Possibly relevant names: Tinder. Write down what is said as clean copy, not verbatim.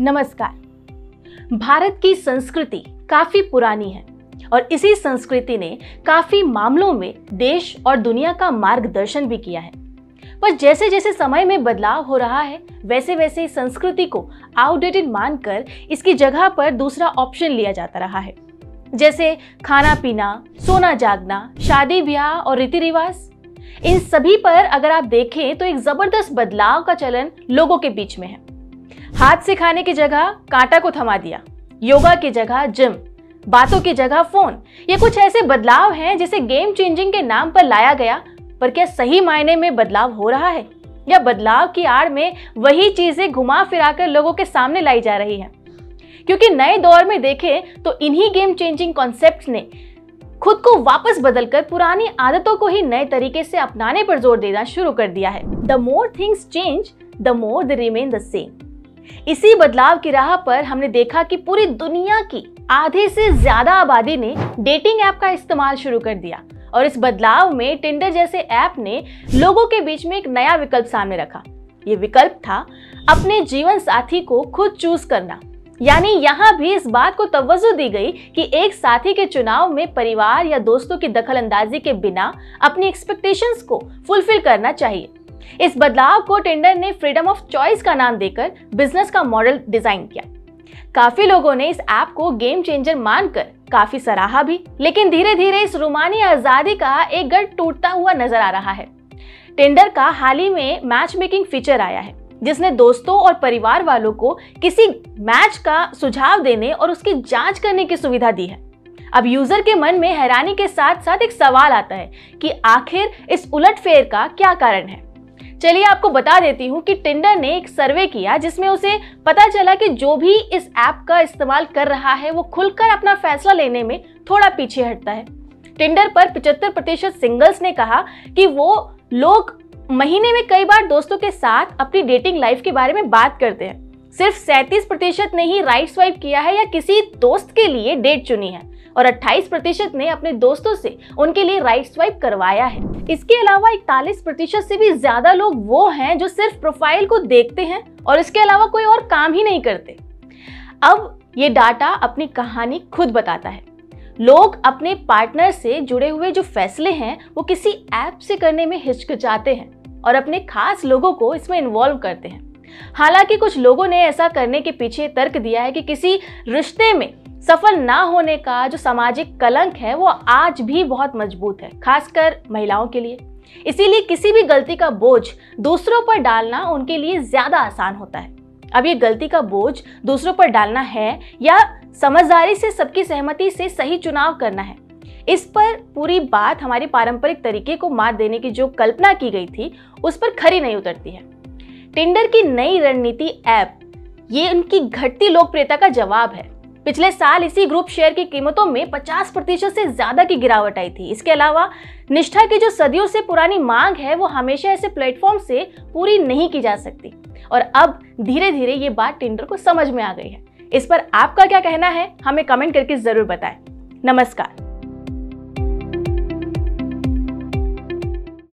नमस्कार। भारत की संस्कृति काफी पुरानी है और इसी संस्कृति ने काफी मामलों में देश और दुनिया का मार्गदर्शन भी किया है। पर जैसे जैसे समय में बदलाव हो रहा है वैसे वैसे संस्कृति को आउटडेटेड मानकर इसकी जगह पर दूसरा ऑप्शन लिया जाता रहा है, जैसे खाना पीना, सोना जागना, शादी ब्याह और रीति रिवाज। इन सभी पर अगर आप देखें तो एक जबरदस्त बदलाव का चलन लोगों के बीच में है। हाथ से खाने की जगह कांटा को थमा दिया, योगा की जगह जिम, बातों की जगह फोन, ये कुछ ऐसे बदलाव हैं जिसे गेम चेंजिंग के नाम पर लाया गया। पर क्या सही मायने में बदलाव हो रहा है या बदलाव की आड़ में वही चीजें घुमा फिराकर लोगों के सामने लाई जा रही हैं? क्योंकि नए दौर में देखें तो इन्हीं गेम चेंजिंग कॉन्सेप्ट ने खुद को वापस बदलकर पुरानी आदतों को ही नए तरीके से अपनाने पर जोर देना शुरू कर दिया है। The more things change, the more they remain the same. इसी बदलाव की राह पर हमने देखा कि पूरी दुनिया की आधे से ज्यादा आबादी ने डेटिंग ऐप का इस्तेमाल शुरू कर दिया और इस बदलाव में टिंडर जैसे ऐप ने लोगों के बीच में एक नया विकल्प सामने रखा। ये विकल्प था अपने जीवन साथी को खुद चूज करना, यानी यहाँ भी इस बात को तवज्जो दी गई कि एक साथी के चुनाव में परिवार या दोस्तों की दखलअंदाजी के बिना अपनी एक्सपेक्टेशंस को फुलफिल करना चाहिए। इस बदलाव को टिंडर ने फ्रीडम ऑफ चॉइस का नाम देकर बिजनेस का मॉडल डिजाइन किया। काफी लोगों ने इस ऐप को गेम चेंजर मानकर काफी सराहा भी, लेकिन धीरे धीरे इस रूमानी आजादी का एक गढ़ टूटता हुआ नजर आ रहा है। टिंडर का हाल ही में मैच मेकिंग फीचर आया है, जिसने दोस्तों और परिवार वालों को किसी मैच का सुझाव देने और उसकी जांच करने की सुविधा दी है। अब यूजर के मन में हैरानी के साथ साथ एक सवाल आता है कि आखिर इस उलटफेर का क्या कारण है। चलिए आपको बता देती हूँ कि टिंडर ने एक सर्वे किया जिसमें उसे पता चला कि जो भी इस ऐप का इस्तेमाल कर रहा है वो खुलकर अपना फैसला लेने में थोड़ा पीछे हटता है। टिंडर पर 75% सिंगल्स ने कहा कि वो लोग महीने में कई बार दोस्तों के साथ अपनी डेटिंग लाइफ के बारे में बात करते हैं। सिर्फ 37% ने ही राइट स्वाइप किया है या किसी दोस्त के लिए डेट चुनी है और 28% ने अपने दोस्तों से उनके लिए राइट स्वाइप करवाया है। इसके अलावा 41% से भी ज्यादा लोग वो हैं जो सिर्फ प्रोफाइल को देखते हैं और इसके अलावा कोई और काम ही नहीं करते। अब ये डाटा अपनी कहानी खुद बताता है। लोग अपने पार्टनर से जुड़े हुए जो फैसले हैं वो किसी ऐप से करने में हिचकिचाते हैं और अपने खास लोगों को इसमें इन्वॉल्व करते हैं। हालांकि कुछ लोगों ने ऐसा करने के पीछे तर्क दिया है कि किसी रिश्ते में सफल ना होने का जो सामाजिक कलंक है वो आज भी बहुत मजबूत है, खासकर महिलाओं के लिए। इसीलिए किसी भी गलती का बोझ दूसरों पर डालना उनके लिए ज्यादा आसान होता है। अब ये गलती का बोझ दूसरों पर डालना है या समझदारी से सबकी सहमति से सही चुनाव करना है, इस पर पूरी बात हमारे पारंपरिक तरीके को मात देने की जो कल्पना की गई थी उस पर खरी नहीं उतरती है। टिंडर की नई रणनीति ऐप ये उनकी घटती लोकप्रियता का जवाब है। पिछले साल इसी ग्रुप शेयर की कीमतों में 50% से ज्यादा की गिरावट आई थी। इसके अलावा निष्ठा की जो सदियों से पुरानी मांग है वो हमेशा ऐसे प्लेटफॉर्म से पूरी नहीं की जा सकती और अब धीरे धीरे ये बात टिंडर को समझ में आ गई है। इस पर आपका क्या कहना है हमें कमेंट करके जरूर बताएं। नमस्कार।